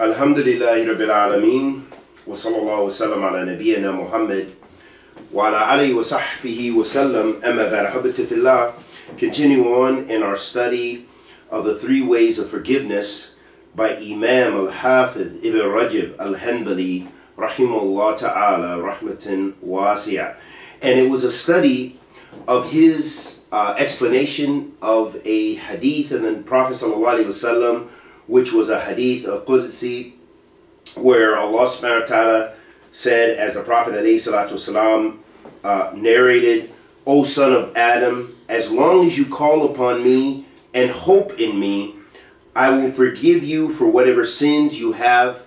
Alhamdulillahi Rabbil Alameen, wa sallallahu wasallam ala nabiyyina Muhammad, wa ala alayhi wa sahbihi wa sallam, amma ba'da habbati fillah. Continue on in our study of the three ways of forgiveness by Imam al-Hafid ibn Rajib al-Hanbali, rahimahullah ta'ala, rahmatan wasi'ah. And it was a study of his explanation of a hadith and then Prophet sallallahu alaihi wasallam, which was a hadith of Qudsi, where Allah subhanahu wa ta'ala said, as the Prophet alayhi salatu wasalam, narrated, "O son of Adam, as long as you call upon me and hope in me, I will forgive you for whatever sins you have,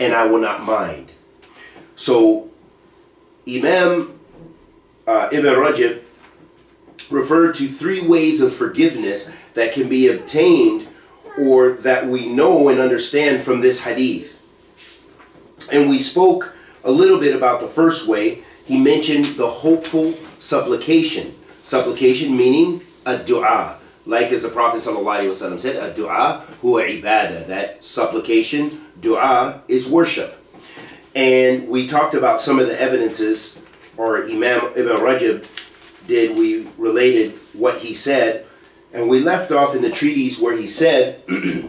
and I will not mind." So Imam Ibn Rajib referred to three ways of forgiveness that can be obtained, or that we know and understand from this hadith. And we spoke a little bit about the first way. He mentioned the hopeful supplication. Supplication meaning a dua. Like as the Prophet ﷺ said, a dua huwa ibadah. That supplication, dua, is worship. And we talked about some of the evidences, or Imam Ibn Rajib did. We related what he said, and we left off in the treatise where he said, he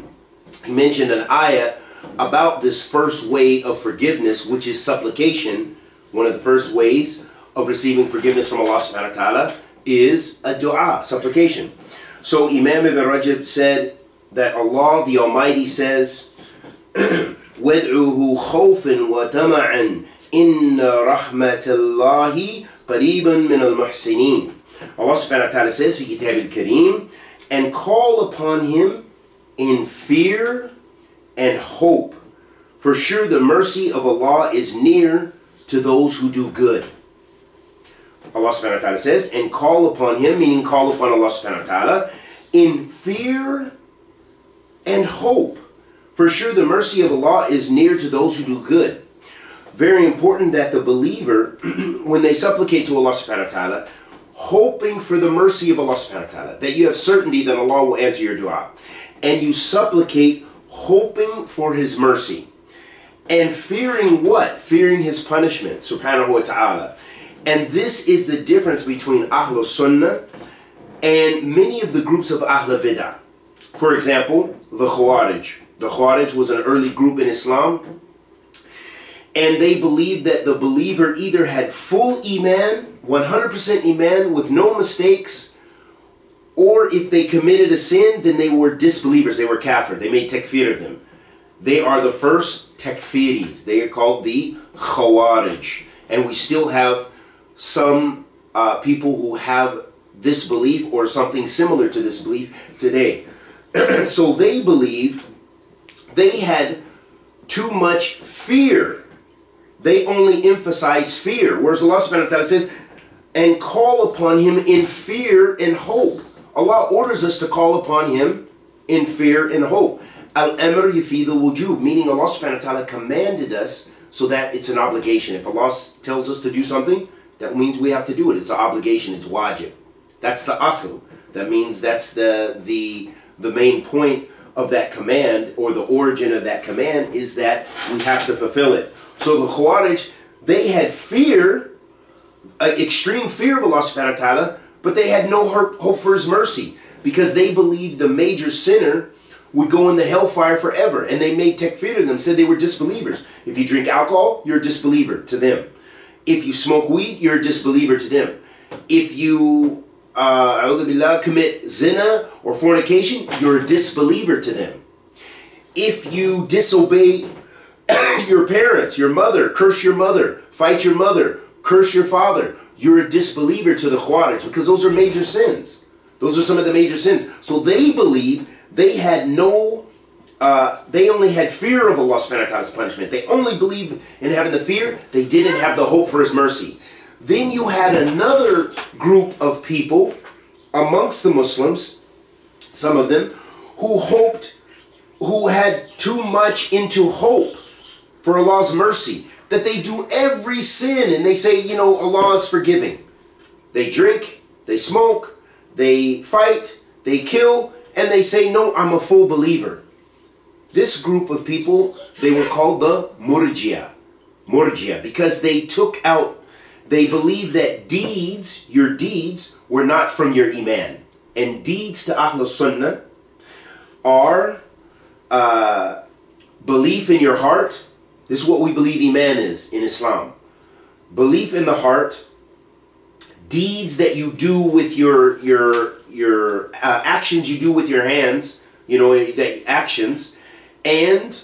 mentioned an ayah about this first way of forgiveness, which is supplication. One of the first ways of receiving forgiveness from Allah subhanahu wa ta'ala is a dua, supplication. So Imam Ibn Rajib said that Allah the Almighty says, وَادْعُوهُ خَوْفًا وَتَمَعًا إِنَّ رَحْمَةَ اللَّهِ قَرِيبًا مِنَ الْمُحْسِنِينَ. Allah subhanahu wa ta'ala says, في كتاب الكريم, "And call upon him in fear and hope. For sure the mercy of Allah is near to those who do good." Allah subhanahu wa ta'ala says, "And call upon him," meaning call upon Allah subhanahu wa ta'ala, "in fear and hope. For sure the mercy of Allah is near to those who do good." Very important that the believer, when they supplicate to Allah subhanahu wa ta'ala, hoping for the mercy of Allah subhanahu wa ta'ala, that you have certainty that Allah will answer your dua. And you supplicate hoping for his mercy. And fearing what? Fearing his punishment, subhanahu wa ta'ala. And this is the difference between Ahlul Sunnah and many of the groups of Ahlul Bid'ah. For example, the Khawarij. The Khawarij was an early group in Islam, and they believed that the believer either had full Iman, 100% Iman with no mistakes, or if they committed a sin, then they were disbelievers, they were kafir, they made takfeer of them. They are the first takfiris. They are called the Khawarij. And we still have some people who have this belief or something similar to this belief today. So they believed they had too much fear. They only emphasize fear, whereas Allah subhanahu wa ta'ala says, "And call upon him in fear and hope." Allah orders us to call upon him in fear and hope. Al-amr yufidul wujub, meaning Allah subhanahu wa ta'ala commanded us so that it's an obligation. If Allah tells us to do something, that means we have to do it. It's an obligation, it's wajib. That's the asl. That means that's the main point of that command, or the origin of that command, is that we have to fulfill it. So the Khawarij, they had fear, extreme fear of Allah subhanahu wa ta'ala, but they had no hope for his mercy, because they believed the major sinner would go in the hellfire forever, and they made takfir to them, said they were disbelievers. If you drink alcohol, you're a disbeliever to them. If you smoke weed, you're a disbeliever to them. If you commit zina or fornication, you're a disbeliever to them. If you disobey your parents, your mother, curse your mother, fight your mother, curse your father, you're a disbeliever to the Khawarij, because those are major sins. Those are some of the major sins. So they believed they had no, they only had fear of Allah subhanahu wa ta'ala's punishment. They only believed in having the fear. They didn't have the hope for his mercy. Then you had another group of people amongst the Muslims, some of them, who hoped, who had too much into hope for Allah's mercy, that they do every sin and they say, you know, Allah is forgiving. They drink, they smoke, they fight, they kill, and they say, no, I'm a full believer. This group of people, they were called the Murji'ah. Murji'ah, because they took out, they believed that deeds, your deeds, were not from your iman. And deeds to Ahlul Sunnah are belief in your heart. This is what we believe iman is in Islam. Belief in the heart, deeds that you do with your actions you do with your hands, you know, that actions, and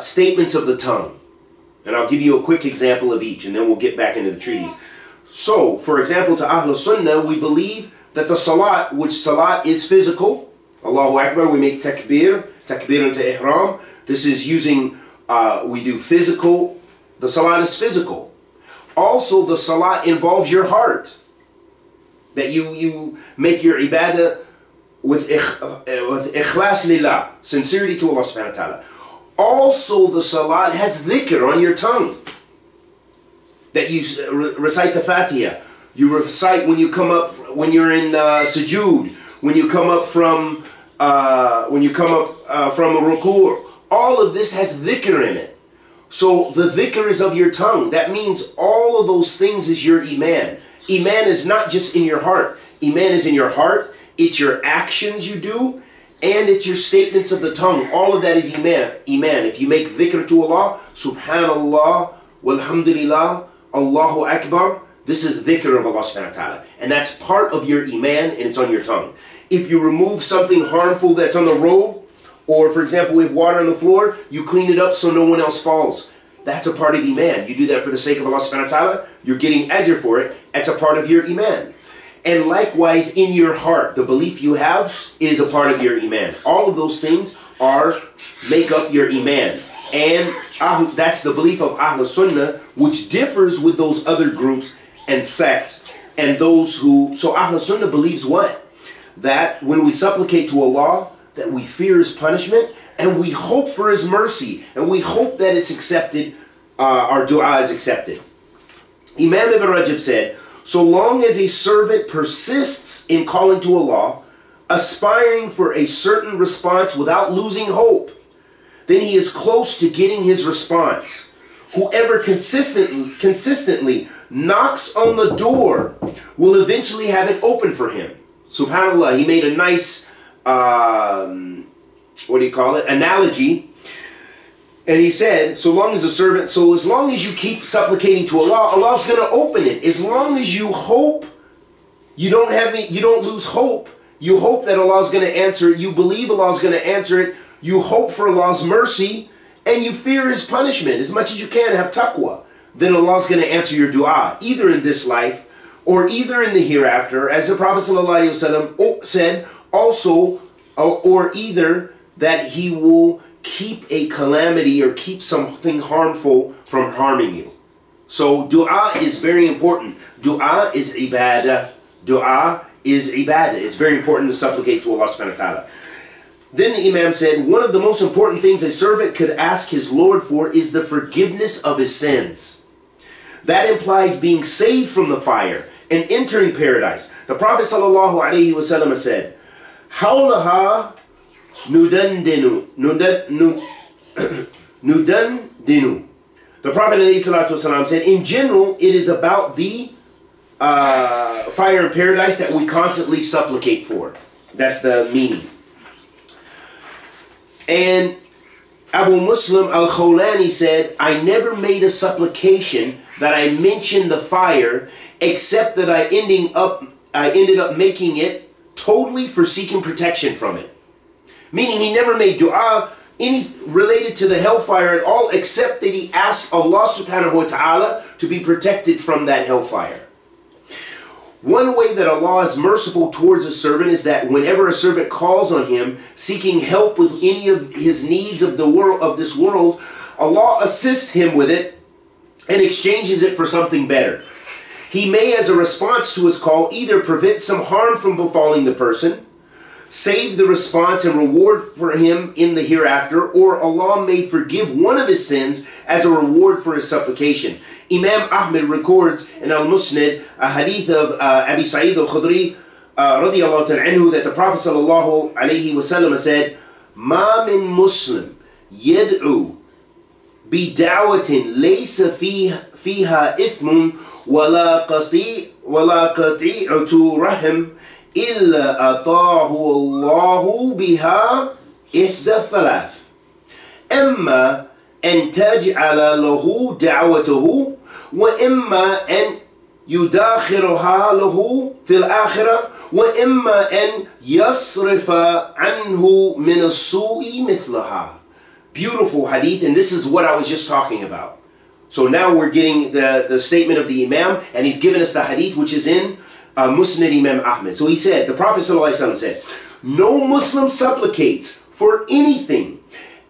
statements of the tongue. And I'll give you a quick example of each, and then we'll get back into the treatise. So, for example, to Ahlul Sunnah, we believe that the salat, which salat is physical, Allahu Akbar, we make takbir, takbir into ihram. This is using, we do physical, the salat is physical. Also, the salat involves your heart. That you make your ibadah with ikhlas lillah, sincerity to Allah subhanahu wa ta'ala. Also, the salat has dhikr on your tongue. That you recite the Fatiha. You recite when you come up, when you're in sujood, when you come up from a ruku'. All of this has dhikr in it. So the dhikr is of your tongue. That means all of those things is your iman. Iman is not just in your heart. Iman is in your heart. It's your actions you do, and it's your statements of the tongue. All of that is iman. Iman. If you make dhikr to Allah, subhanallah, walhamdulillah, Allahu Akbar, this is dhikr of Allah subhanahu wa ta'ala. And that's part of your iman, and it's on your tongue. If you remove something harmful that's on the road, or for example, we have water on the floor, you clean it up so no one else falls. That's a part of iman. You do that for the sake of Allah subhanahu wa ta'ala, you're getting ajr for it. That's a part of your iman. And likewise, in your heart, the belief you have is a part of your iman. All of those things are, make up your iman. And that's the belief of Ahlul Sunnah, which differs with those other groups and sects. And those who, so Ahlul Sunnah believes what? That when we supplicate to Allah, that we fear His punishment, and we hope for His mercy, and we hope that it's accepted, our dua is accepted. Imam Ibn Rajab said, so long as a servant persists in calling to Allah, aspiring for a certain response without losing hope, then he is close to getting his response. Whoever consistently knocks on the door will eventually have it open for him. SubhanAllah, he made a nice, analogy. And he said, as long as you keep supplicating to Allah, Allah's going to open it. As long as you hope, you don't lose hope. You hope that Allah's going to answer it. You believe Allah's going to answer it. You hope for Allah's mercy, and you fear His punishment as much as you can. Have taqwa. Then Allah's going to answer your dua, either in this life or either in the hereafter, as the Prophet ﷺ said. Also, or either that He will keep a calamity or keep something harmful from harming you. So dua is very important. Dua is ibadah. Dua is ibadah. It's very important to supplicate to Allah subhanahu wa ta'ala. Then the Imam said, one of the most important things a servant could ask his Lord for is the forgiveness of his sins. That implies being saved from the fire and entering paradise. The Prophet ﷺ said, Hawlaha Nudandinu. The Prophet ﷺ said, in general, it is about the fire in paradise that we constantly supplicate for. That's the meaning. And Abu Muslim Al-Khulani said, I never made a supplication that I mentioned the fire, except that I ended up making it totally for seeking protection from it. Meaning he never made dua any related to the hellfire at all, except that he asked Allah subhanahu wa ta'ala to be protected from that hellfire. One way that Allah is merciful towards a servant is that whenever a servant calls on Him, seeking help with any of his needs of the world, of this world, Allah assists him with it and exchanges it for something better. He may, as a response to his call, either prevent some harm from befalling the person, save the response and reward for him in the hereafter, or Allah may forgive one of his sins as a reward for his supplication. Imam Ahmed records in Al-Musnad a hadith of Abu Sa'id Al Khudri, that the Prophet ﷺ said, ما من مسلم يدعو بدعوة ليس فيها إثم ولا قطيعة رحم إلا أطاعه الله بها إحدى الثلاث إما أن تجعل له دعوته وإما أن يداخرها له في الآخرة وإما أن يصرف عنه من السوء مثلها. Beautiful hadith, and this is what I was just talking about. So now we're getting the statement of the Imam, and he's given us the hadith which is in Musnad Imam Ahmed. So he said, the Prophet ﷺ said, no Muslim supplicates for anything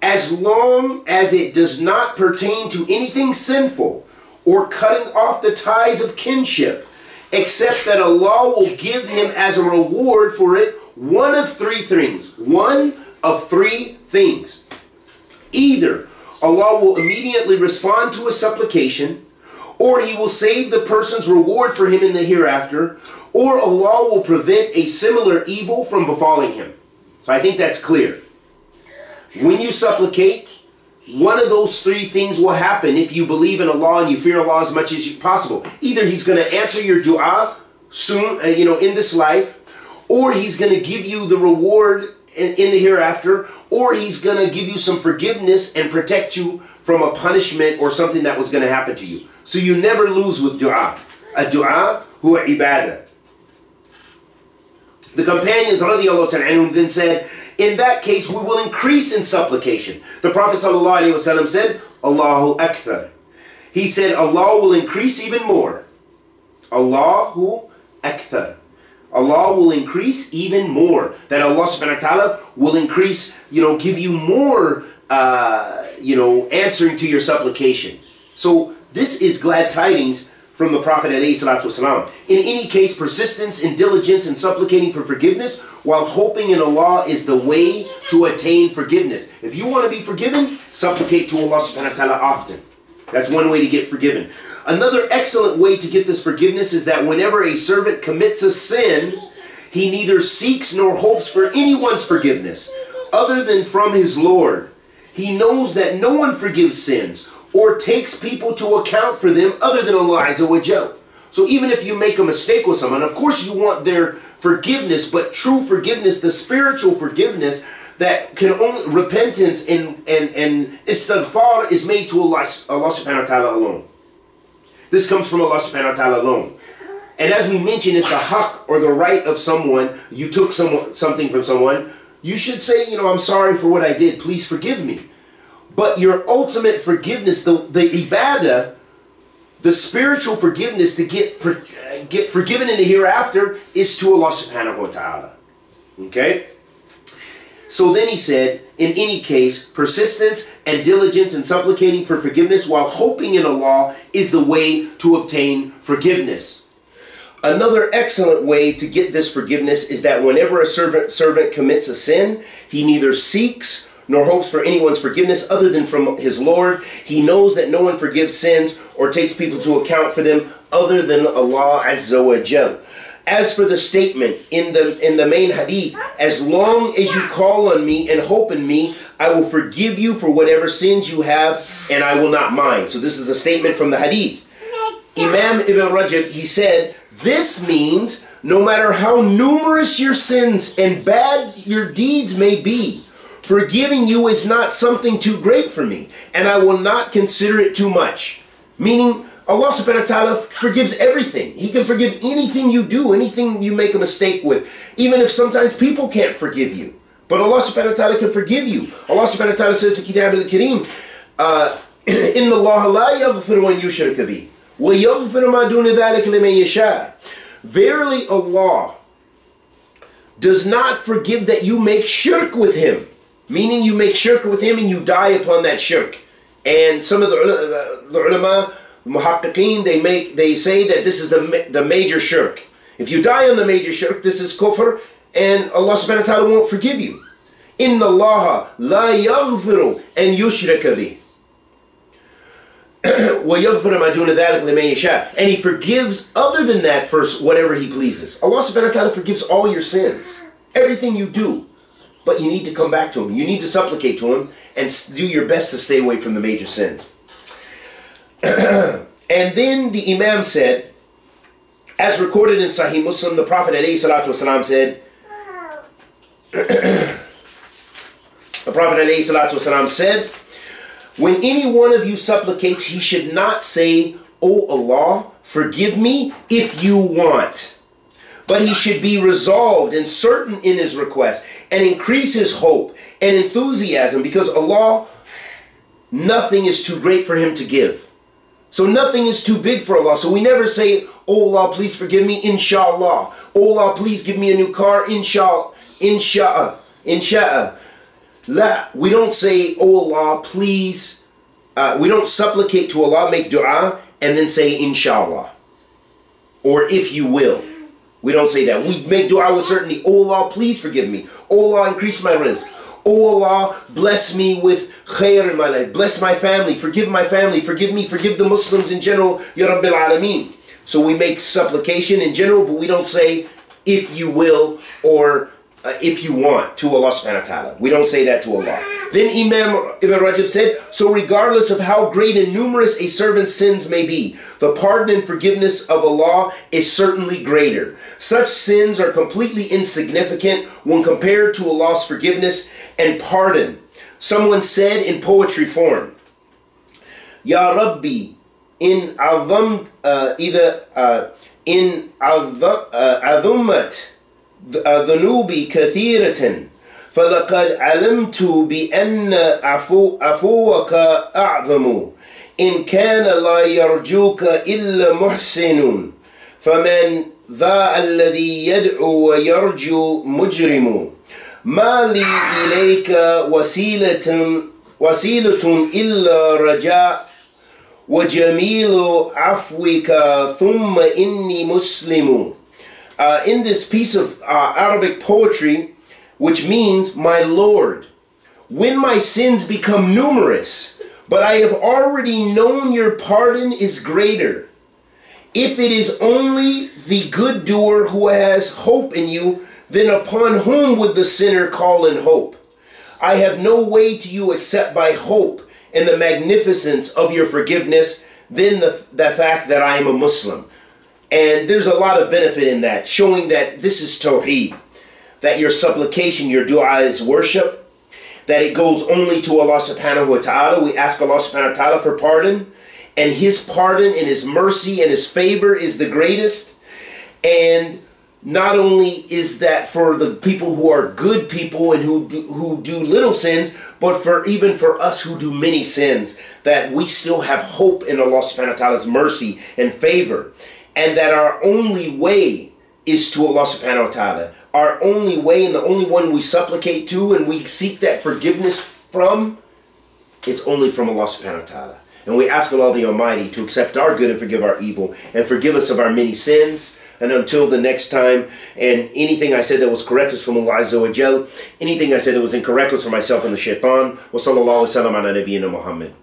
as long as it does not pertain to anything sinful or cutting off the ties of kinship, except that Allah will give him as a reward for it one of three things. One of three things. Either Allah will immediately respond to his supplication, or He will save the person's reward for him in the hereafter, or Allah will prevent a similar evil from befalling him. So I think that's clear. When you supplicate, one of those three things will happen if you believe in Allah and you fear Allah as much as possible. Either He's going to answer your dua soon, in this life, or He's going to give you the reward in the hereafter, or He's going to give you some forgiveness and protect you from a punishment or something that was going to happen to you. So you never lose with dua. A dua huwa ibadah. The companions radiallahu ta'ala anhum then said, in that case we will increase in supplication. The Prophet ﷺ said, Allahu Akbar. He said, Allah will increase even more. Allahu Akbar. Allah will increase even more. That Allah subhanahu wa ta'ala will increase, give you more, answering to your supplication. So this is glad tidings from the Prophet ﷺ. In any case, persistence and diligence in supplicating for forgiveness while hoping in Allah is the way to attain forgiveness. If you want to be forgiven, supplicate to Allah subhanahu wa ta'ala often. That's one way to get forgiven. Another excellent way to get this forgiveness is that whenever a servant commits a sin, he neither seeks nor hopes for anyone's forgiveness other than from his Lord. He knows that no one forgives sins or takes people to account for them other than Allah Azza wa Jal. So even if you make a mistake with someone, of course you want their forgiveness, but true forgiveness, the spiritual forgiveness, that can only repentance and istighfar is made to Allah subhanahu wa ta'ala alone. This comes from Allah subhanahu wa ta'ala alone. And as we mentioned, if the haqq or the right of someone, you took something from someone, you should say, I'm sorry for what I did, please forgive me. But your ultimate forgiveness, the ibadah, the spiritual forgiveness to get forgiven in the hereafter is to Allah subhanahu wa ta'ala. Okay? So then he said, in any case, persistence and diligence in supplicating for forgiveness while hoping in Allah is the way to obtain forgiveness. Another excellent way to get this forgiveness is that whenever a servant commits a sin, he neither seeks nor hopes for anyone's forgiveness other than from his Lord. He knows that no one forgives sins or takes people to account for them other than Allah Azza wa Jal. As for the statement in the main hadith, as long as you call on me and hope in me, I will forgive you for whatever sins you have, and I will not mind. So this is a statement from the hadith. Imam Ibn Rajib, he said, this means no matter how numerous your sins and bad your deeds may be, forgiving you is not something too great for me, and I will not consider it too much. Meaning, Allah subhanahu wa ta'ala forgives everything. He can forgive anything you do, anything you make a mistake with, even if sometimes people can't forgive you. But Allah subhanahu wa ta'ala can forgive you. Allah subhanahu wa ta'ala says in Kitab al-Kareem, إِنَّ اللَّهَ لَا يَغْفِرُ وَنْ يُشْرِكَ بِهِ وَيَغْفِرُ مَا دُونَ ذَلِكَ لِمَنْ يَشَاءُ. Verily Allah does not forgive that you make shirk with Him. Meaning you make shirk with Him and you die upon that shirk. And some of the ulama, muhaqqiqeen, they say that this is the major shirk. If you die on the major shirk, this is kufr, and Allah subhanahu wa ta'ala won't forgive you. Inna allaha la yaghfiru an yushraka bihi wa yaghfiru ma duna dhalika liman yasha. And He forgives other than that for whatever He pleases. Allah subhanahu wa ta'ala forgives all your sins, everything you do. But you need to come back to him. You need to supplicate to him and do your best to stay away from the major sins. And then the Imam said, as recorded in Sahih Muslim, the Prophet ﷺ said, the Prophet ﷺ said, when any one of you supplicates, he should not say, "O Allah, forgive me if you want." But he should be resolved and certain in his request and increase his hope and enthusiasm, because Allah, nothing is too great for him to give. So nothing is too big for Allah. So we never say, "Oh Allah, please forgive me, inshallah. Oh Allah, please give me a new car, inshallah, inshallah, inshallah." We don't say, "Oh Allah, please." We don't supplicate to Allah, make dua, and then say, "Inshallah," or "if you will." We don't say that. We make dua with certainty. "Oh Allah, please forgive me. Oh Allah, increase my rizq. Oh Allah, bless me with khair in my life. Bless my family. Forgive my family. Forgive me. Forgive the Muslims in general. Ya Rabbil Alameen." So we make supplication in general, but we don't say, "If you will," or "if you want," to Allah subhanahu wa ta'ala. We don't say that to Allah. Then Imam Ibn Rajab said, so regardless of how great and numerous a servant's sins may be, the pardon and forgiveness of Allah is certainly greater. Such sins are completely insignificant when compared to Allah's forgiveness and pardon. Someone said in poetry form, Ya Rabbi, in adhammat ذنوبي كثيرة فلقد علمت بأن عفوك أعظم إن كان لا يرجوك إلا محسن فمن ذا الذي يدعو ويرجو مجرم ما لي إليك وسيلة إلا رجاء وجميل عفوك ثم إني مسلم. In this piece of Arabic poetry, which means, my Lord, when my sins become numerous, but I have already known your pardon is greater. If it is only the good doer who has hope in you, then upon whom would the sinner call in hope? I have no way to you except by hope in the magnificence of your forgiveness, then the fact that I am a Muslim. And there's a lot of benefit in that, showing that this is tawheed, that your supplication, your dua is worship, that it goes only to Allah subhanahu wa ta'ala. We ask Allah subhanahu wa ta'ala for pardon, and his pardon and his mercy and his favor is the greatest. And not only is that for the people who are good people and who do little sins, but for even for us who do many sins, that we still have hope in Allah subhanahu wa ta'ala's mercy and favor. And that our only way is to Allah subhanahu wa ta'ala. Our only way, and the only one we supplicate to and we seek that forgiveness from, it's only from Allah subhanahu wa ta'ala. And we ask Allah the Almighty to accept our good and forgive our evil and forgive us of our many sins. And until the next time, and anything I said that was correct was from Allah Azza wa Jal. Anything I said that was incorrect was from myself and the shaitan. Wa sallallahu wa sallam ala nabiyyina Muhammad.